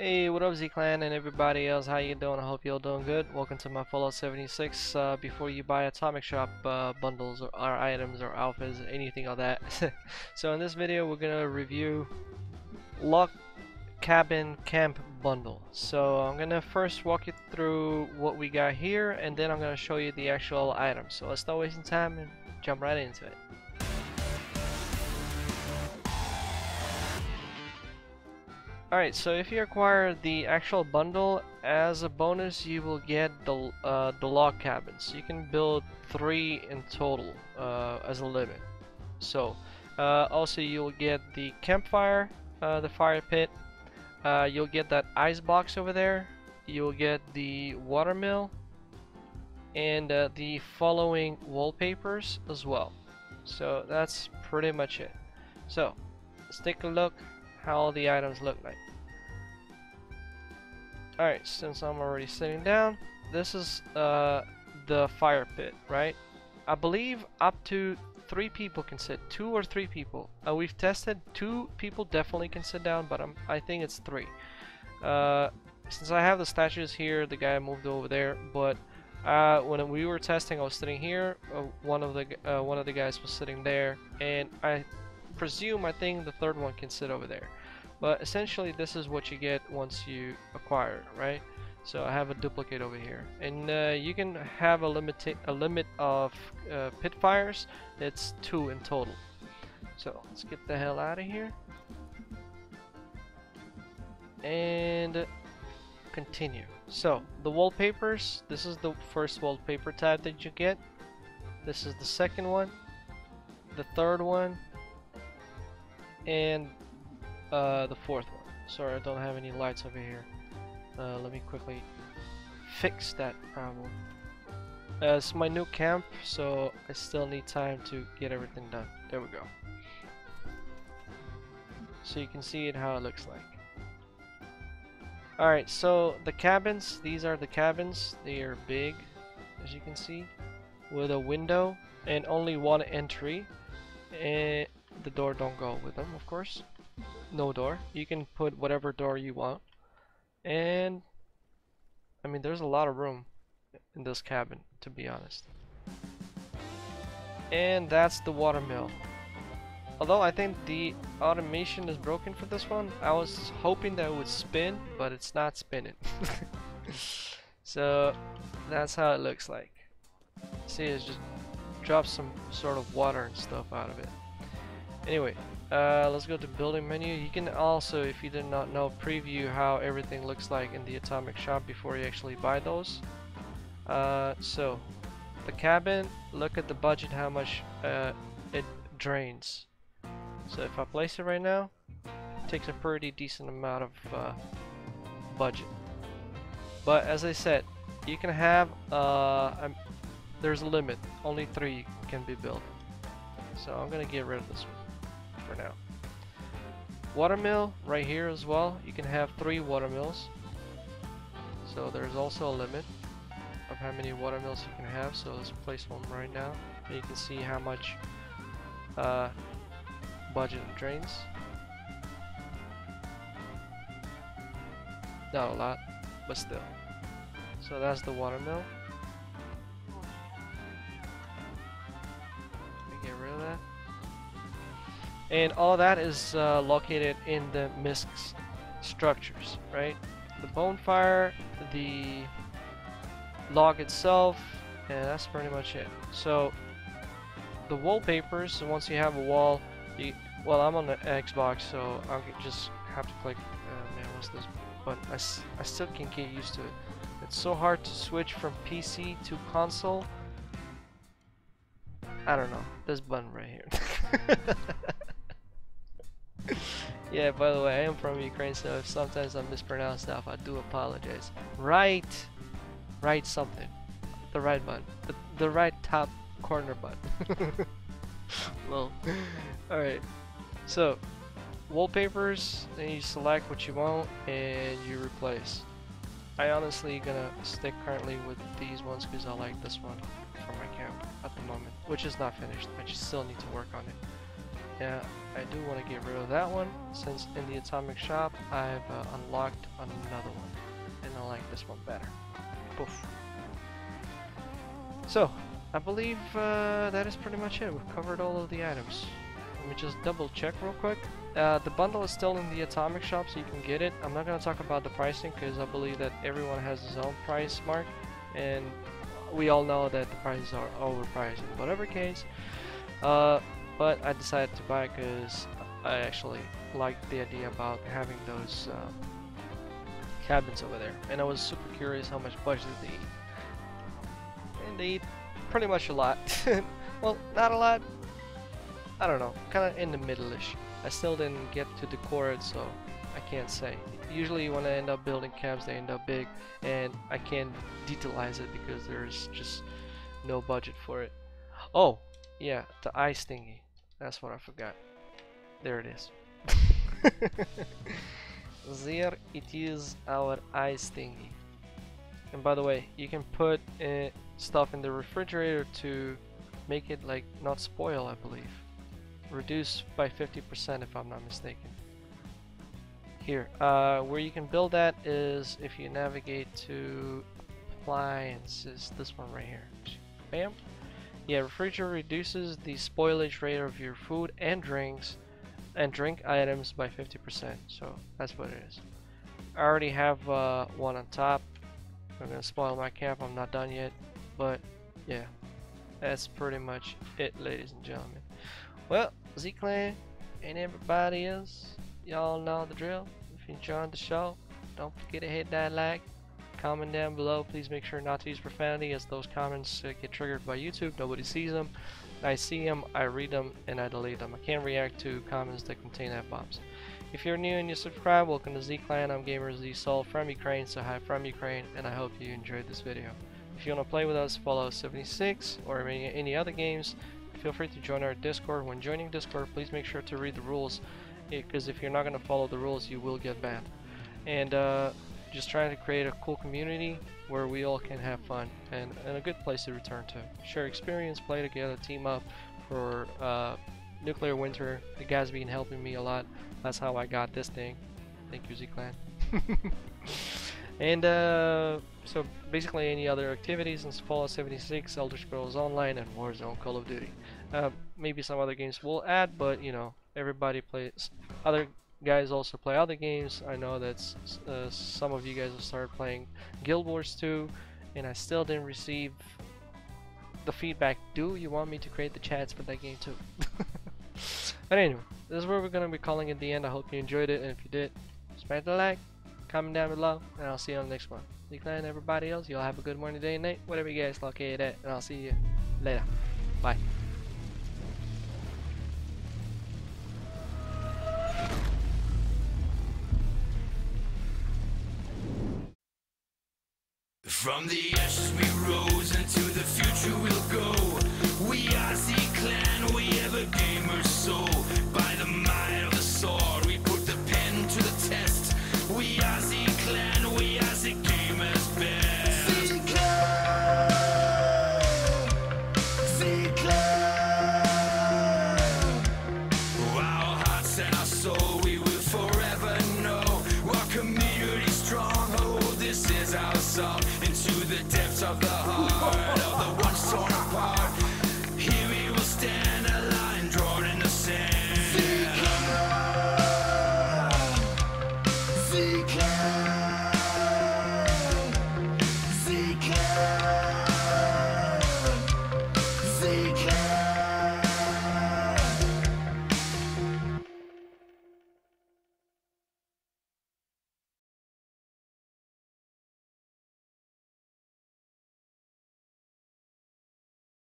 Hey, what up, Z-Clan and everybody else? How you doing? I hope you're doing good. Welcome to my Fallout 76 before you buy Atomic Shop bundles or items or outfits, anything of that. So in this video we're gonna review Log Cabin Camp Bundle. So I'm gonna first walk you through what we got here, and then I'm gonna show you the actual items. So let's not wasting time and jump right into it. Alright, so if you acquire the actual bundle, as a bonus you will get the log cabins. You can build 3 in total as a limit. So also you'll get the campfire, the fire pit, you'll get that ice box over there, you'll get the watermill, and the following wallpapers as well. So that's pretty much it. So let's take a look how all the items look like. Alright, since I'm already sitting down, this is the fire pit, right? I believe up to 3 people can sit, 2 or 3 people. We've tested 2 people definitely can sit down, but I think it's 3. Since I have the statues here, the guy moved over there, but when we were testing, I was sitting here. One of the guys was sitting there, and I think the 3rd one can sit over there. But essentially this is what you get once you acquire it, right? So I have a duplicate over here, and you can have a limit of pit fires. It's 2 in total. So let's get the hell out of here and continue. So the wallpapers, this is the first wallpaper tab that you get, this is the 2nd one, the 3rd one, and the 4th one. Sorry, I don't have any lights over here. Let me quickly fix that problem. It's my new camp, so I still need time to get everything done. There we go. So you can see it how it looks like. Alright, so the cabins, these are the cabins. They are big, as you can see, with a window and only 1 entry. And the door don't go with them, of course. No door. You can put whatever door you want. And I mean, there's a lot of room in this cabin, to be honest. And that's the watermill. Although I think the automation is broken for this one. I was hoping that it would spin, but it's not spinning. So that's how it looks like. See, it just drops some sort of water and stuff out of it. Anyway, let's go to building menu. You can also, if you did not know, preview how everything looks like in the Atomic Shop before you actually buy those. So the cabin, look at the budget, how much it drains. So if I place it right now, it takes a pretty decent amount of budget. But as I said, you can have there's a limit, only 3 can be built. So I'm gonna get rid of this one for now. Watermill right here as well. You can have 3 watermills, so there's also a limit of how many watermills you can have. So let's place one right now, and you can see how much budget drains. Not a lot, but still. So that's the watermill. Get rid of that. And all that is located in the misc structures, right? The bonfire, the log itself, and that's pretty much it. So the wallpapers, so once you have a wall, well, I'm on the Xbox, so I'll just have to click, man, what's this button? I still can't get used to it. It's so hard to switch from PC to console. I don't know, this button right here. Yeah, by the way, I am from Ukraine, so if sometimes I mispronounce stuff, I do apologize. Right something. The right button. The right top corner button. Well, alright. So, wallpapers, then you select what you want and you replace. I honestly gonna stick currently with these ones because I like this one for my camp at the moment, which is not finished. I just still need to work on it. Yeah, I do want to get rid of that one, since in the Atomic Shop I've unlocked another one, and I like this one better. Poof. So, I believe that is pretty much it. We've covered all of the items. Let me just double check real quick. The bundle is still in the Atomic Shop, so you can get it. I'm not going to talk about the pricing, because I believe that everyone has his own price mark, and we all know that the prices are overpriced in whatever case. But I decided to buy it because I actually liked the idea about having those cabins over there, and I was super curious how much budget they eat. And they eat pretty much a lot. Well, not a lot. I don't know, kind of in the middle-ish. I still didn't get to decor it, so I can't say. Usually when I end up building camps, they end up big, and I can't detailize it because there's just no budget for it. Oh, yeah, the ice thingy. That's what I forgot. There it is. There it is, our ice thingy. And by the way, you can put stuff in the refrigerator to make it like not spoil, I believe. Reduced by 50% if I'm not mistaken. Here, where you can build that is if you navigate to appliances, this one right here. Bam. Yeah, refrigerator reduces the spoilage rate of your food and drinks and drink items by 50%, so that's what it is. I already have one on top. I'm gonna spoil my camp, I'm not done yet, but yeah, that's pretty much it, ladies and gentlemen. Well, Z-Clan and everybody else, y'all know the drill. If you enjoyed the show, don't forget to hit that like, comment down below. Please make sure not to use profanity, as those comments get triggered by YouTube. Nobody sees them. I see them, I read them, and I delete them. I can't react to comments that contain F-bombs. If you're new and you subscribe, welcome to Z-Clan. I'm Gamer Z-Soul from Ukraine, so hi from Ukraine, and I hope you enjoyed this video. If you want to play with us, Fallout 76 or any other games, feel free to join our Discord. When joining Discord, please make sure to read the rules, because if you're not going to follow the rules, you will get banned. And just trying to create a cool community where we all can have fun, and a good place to return to. Share experience, play together, team up. For Nuclear Winter, the guys been helping me a lot. That's how I got this thing. Thank you, Z-Clan. And so basically any other activities in Fallout 76, Elder Scrolls Online, and Warzone, Call of Duty. Maybe some other games we'll add, but you know, everybody plays. Other guys also play other games. I know that some of you guys have started playing Guild Wars 2, and I still didn't receive the feedback. Do you want me to create the chats for that game too? But anyway, this is where we're going to be calling it the end. I hope you enjoyed it, and if you did, smash the like. Comment down below, and I'll see you on the next one. Z-Clan and everybody else, y'all have a good morning, day, and night, whatever you guys locate at, and I'll see you later. Bye. From the ashes we rose, into the future we'll go. We are Z-Clan, we have a gamer's soul. By the might of the sword, we put the pen to the test. We are Z-Clan, we are Z-Gamers best. Z-Clan, Z-Clan. Our hearts and our soul, we will forever know. Our community stronghold, this is our song. Into the depths of the